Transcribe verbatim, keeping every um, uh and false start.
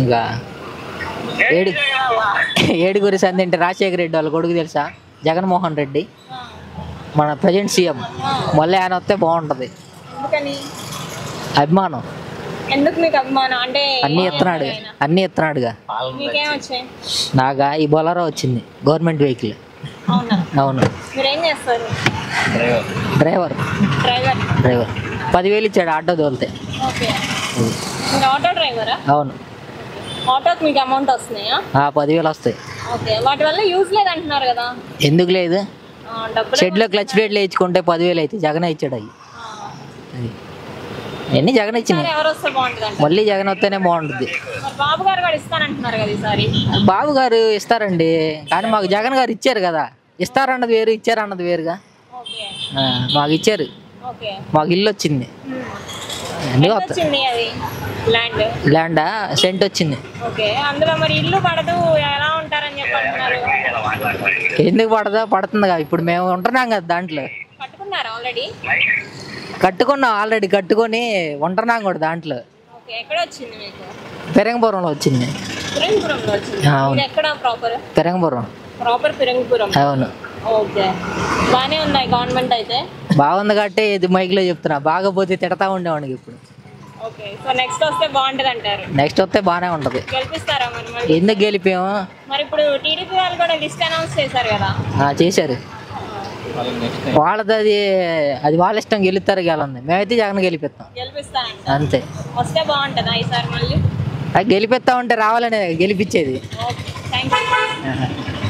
ఇంకా ఏడు ఏడుగురి సంధి అంటే రాజశేఖర్ రెడ్డి వాళ్ళ కొడుకు తెలుసా, జగన్మోహన్ రెడ్డి మన ప్రజెంట్ సీఎం. మళ్ళీ ఆయన వస్తే బాగుంటుంది. అభిమానం అన్ని ఎత్తున్నాడు అన్ని ఎత్తున్నాడుగా నాగా. ఈ బొలరో వచ్చింది గవర్నమెంట్ వెహికల్. అవును, డ్రైవర్ డ్రైవర్ పదివేలు ఇచ్చాడు ఆటో తోలితే. అవును, పదివేలు వస్తాయి. ఎందుకు లేదు, షెడ్లో క్లచ్ ప్లేట్లు వేయించుకుంటే పదివేలు అయితే జగన్ ఇచ్చాడు. అవి అన్ని జగన్ ఇచ్చింది. మళ్ళీ జగన్ వస్తేనే బాగుంటుంది. బాబు గారు ఇస్తారండి, కానీ మాకు జగన్ గారు ఇచ్చారు కదా. ఇస్తారన్నది వేరు, ఇచ్చారన్నది వేరుగా. మాకు ఇచ్చారు, మాకు ఇల్లు వచ్చింది, ల్యాండా సెంట్ వచ్చింది. ఎందుకు పడదో పడుతుందిగా, ఇప్పుడు మేము ఉంటున్నాం కదా దాంట్లో. కట్టుకున్నాం ఆల్రెడీ, కట్టుకొని ఉంటున్నాం కూడా దాంట్లో. పెరంగపురంలో వచ్చింది. పెరంగపురం అవును, బాగుంది కాబట్టి ఇది మైక్ లో చెప్తున్నా. బాగా పోతే తిడతా ఉండేవాడికి. ఇప్పుడు నెక్స్ట్ వస్తే బానే ఉంటది. ఎందుకు గెలిపాము చేశారు వాళ్ళది, అది అది వాళ్ళ ఇష్టం. గెలుస్తారు గెలంది, మేమైతే జగన్ గెలిపిస్తాం అంతే. గెలిపిస్తా ఉంటే రావాలనే గెలిపించేది.